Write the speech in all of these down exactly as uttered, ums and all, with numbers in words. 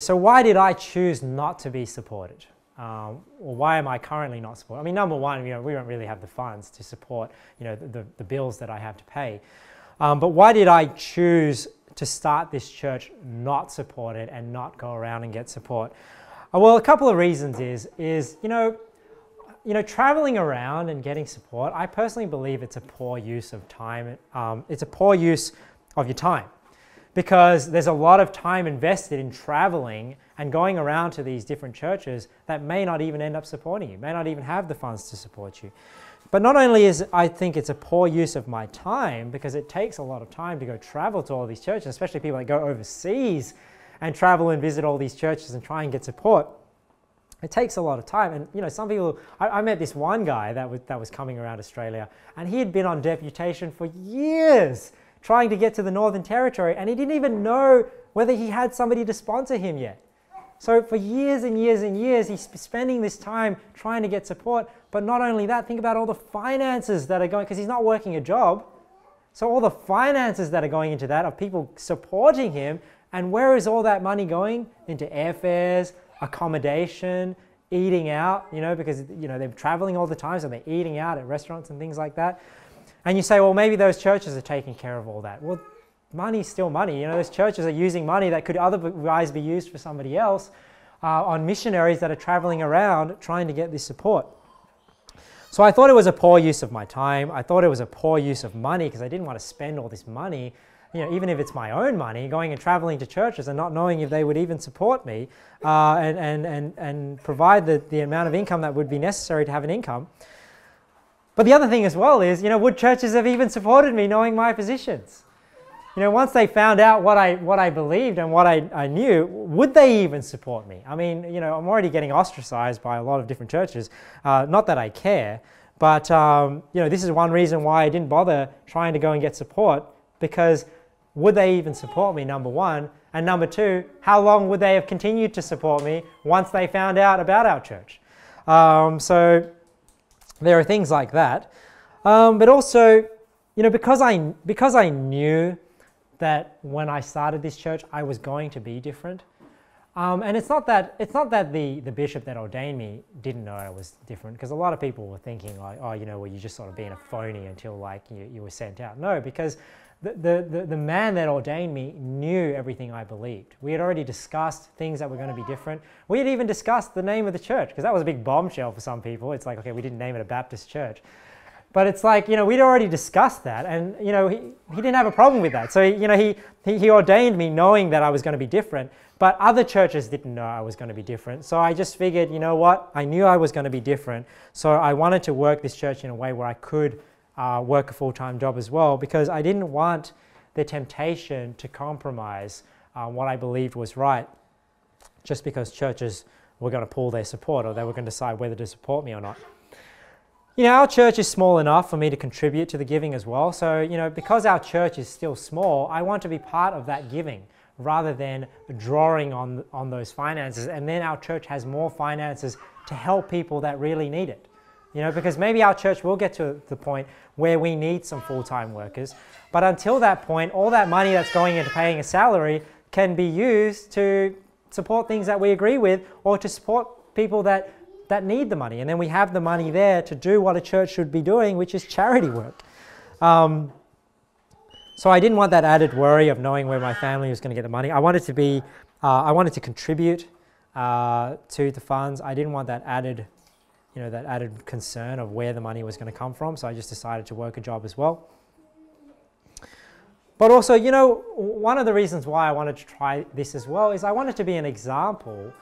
So why did I choose not to be supported? Um, or why am I currently not supported? I mean, number one, you know, we don't really have the funds to support, you know, the, the bills that I have to pay. Um, but why did I choose to start this church not supported and not go around and get support? Uh, well, a couple of reasons is, is you know, you know, traveling around and getting support, I personally believe it's a poor use of time. Um, it's a poor use of your time. Because there's a lot of time invested in traveling and going around to these different churches that may not even end up supporting you, may not even have the funds to support you. But not only is I think it's a poor use of my time, because it takes a lot of time to go travel to all these churches, especially people that go overseas and travel and visit all these churches and try and get support. It takes a lot of time, and you know, some people, I, I met this one guy that was, that was coming around Australia, and he had been on deputation for years trying to get to the Northern Territory, and he didn't even know whether he had somebody to sponsor him yet. So for years and years and years, he's spending this time trying to get support. But not only that, think about all the finances that are going, because he's not working a job. So all the finances that are going into that are people supporting him, and where is all that money going? Into airfares, accommodation, eating out, you know, because you know, they're traveling all the time, so they're eating out at restaurants and things like that. And you say, well, maybe those churches are taking care of all that. Well, money's still money. You know, those churches are using money that could otherwise be used for somebody else uh, on missionaries that are traveling around trying to get this support. So I thought it was a poor use of my time. I thought it was a poor use of money, because I didn't want to spend all this money, you know, even if it's my own money, going and traveling to churches and not knowing if they would even support me uh, and, and, and, and provide the, the amount of income that would be necessary to have an income. But the other thing as well is, you know, would churches have even supported me knowing my positions? You know, once they found out what I, what I believed and what I, I knew, would they even support me? I mean, you know, I'm already getting ostracized by a lot of different churches. Uh, not that I care, but, um, you know, this is one reason why I didn't bother trying to go and get support, because would they even support me, number one? And number two, how long would they have continued to support me once they found out about our church? Um, so... There are things like that, um, but also, you know, because I, because I knew that when I started this church, I was going to be different. Um, and it's not that, it's not that the, the bishop that ordained me didn't know I was different, because a lot of people were thinking like, oh, you know, well, you're just sort of being a phony until like you, you were sent out. No, because the, the, the, the man that ordained me knew everything I believed. We had already discussed things that were going to be different. We had even discussed the name of the church, because that was a big bombshell for some people. It's like, okay, we didn't name it a Baptist church. But it's like, you know, we'd already discussed that, and, you know, he, he didn't have a problem with that. So, you know, he, he, he ordained me knowing that I was going to be different, but other churches didn't know I was going to be different. So I just figured, you know what, I knew I was going to be different. So I wanted to work this church in a way where I could uh, work a full-time job as well, because I didn't want the temptation to compromise uh, what I believed was right, just because churches were going to pull their support, or they were going to decide whether to support me or not. You know, our church is small enough for me to contribute to the giving as well. So, you know, because our church is still small, I want to be part of that giving rather than drawing on, on those finances. And then our church has more finances to help people that really need it. You know, because maybe our church will get to the point where we need some full-time workers. But until that point, all that money that's going into paying a salary can be used to support things that we agree with, or to support people that that need the money, and then we have the money there to do what a church should be doing, which is charity work. Um, so I didn't want that added worry of knowing where my family was going to get the money. I wanted to be, uh, I wanted to contribute uh, to the funds. I didn't want that added, you know, that added concern of where the money was going to come from. So I just decided to work a job as well. But also, you know, one of the reasons why I wanted to try this as well is I wanted to be an example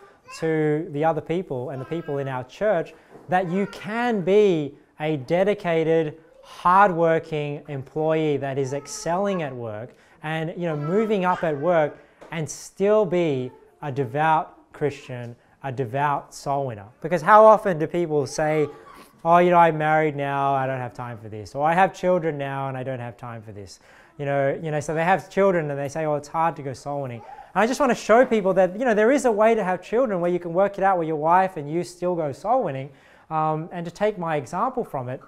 to the other people and the people in our church that you can be a dedicated, hardworking employee that is excelling at work and, you know, moving up at work, and still be a devout Christian, a devout soul winner. Because how often do people say, oh, you know, I'm married now, I don't have time for this, or I have children now and I don't have time for this. You know, you know, so they have children and they say, oh, it's hard to go soul winning. And I just want to show people that, you know, there is a way to have children where you can work it out with your wife and you still go soul winning, um, and to take my example from it.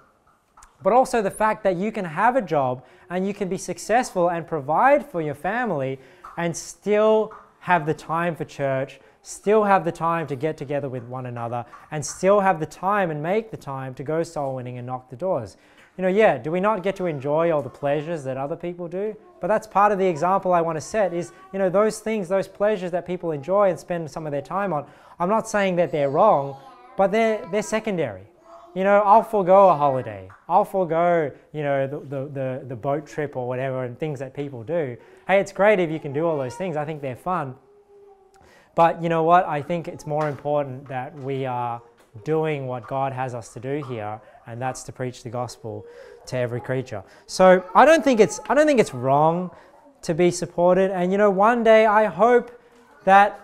But also the fact that you can have a job and you can be successful and provide for your family and still have the time for church, still have the time to get together with one another, and still have the time and make the time to go soul winning and knock the doors. You know, yeah, do we not get to enjoy all the pleasures that other people do? But that's part of the example I want to set is, you know, those things, those pleasures that people enjoy and spend some of their time on, I'm not saying that they're wrong, but they're, they're secondary. You know, I'll forego a holiday. I'll forego, you know, the, the, the, the boat trip or whatever and things that people do. Hey, it's great if you can do all those things. I think they're fun. But you know what? I think it's more important that we are doing what God has us to do here, and that's to preach the gospel to every creature. So I don't think it's, I don't think it's wrong to be supported. And you know, one day I hope that,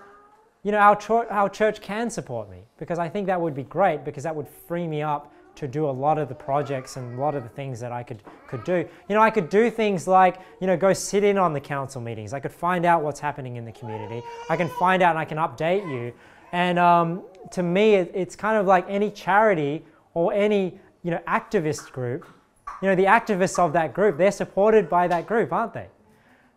you know, our, our church can support me, because I think that would be great, because that would free me up to do a lot of the projects and a lot of the things that I could, could do. You know, I could do things like, you know, go sit in on the council meetings. I could find out what's happening in the community. I can find out and I can update you. And um, to me, it, it's kind of like any charity or any, you know, activist group. You know, the activists of that group, they're supported by that group, aren't they?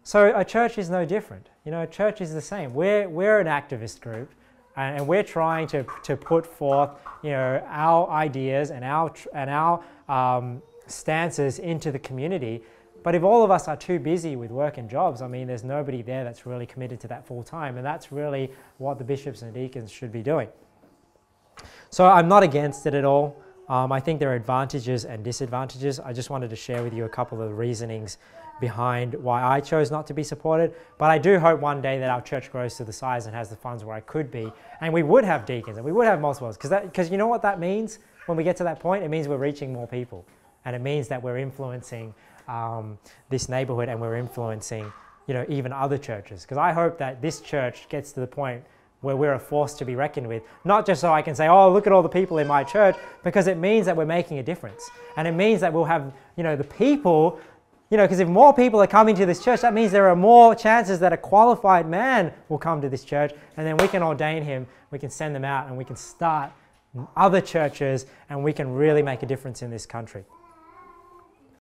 So a church is no different. You know, a church is the same. We're, we're an activist group, and, and we're trying to, to put forth, you know, our ideas and our, and our um, stances into the community. But if all of us are too busy with work and jobs, I mean, there's nobody there that's really committed to that full time. And that's really what the bishops and deacons should be doing. So I'm not against it at all. Um, I think there are advantages and disadvantages. I just wanted to share with you a couple of reasonings behind why I chose not to be supported, but I do hope one day that our church grows to the size and has the funds where I could be, and we would have deacons and we would have multiples, because that, because you know what that means when we get to that point? It means we're reaching more people, and it means that we're influencing um, this neighborhood, and we're influencing, you know, even other churches, because I hope that this church gets to the point where we're a force to be reckoned with, not just so I can say, oh, look at all the people in my church, because it means that we're making a difference, and it means that we'll have, you know, the people. You know, because if more people are coming to this church, that means there are more chances that a qualified man will come to this church, and then we can ordain him, we can send them out, and we can start other churches, and we can really make a difference in this country.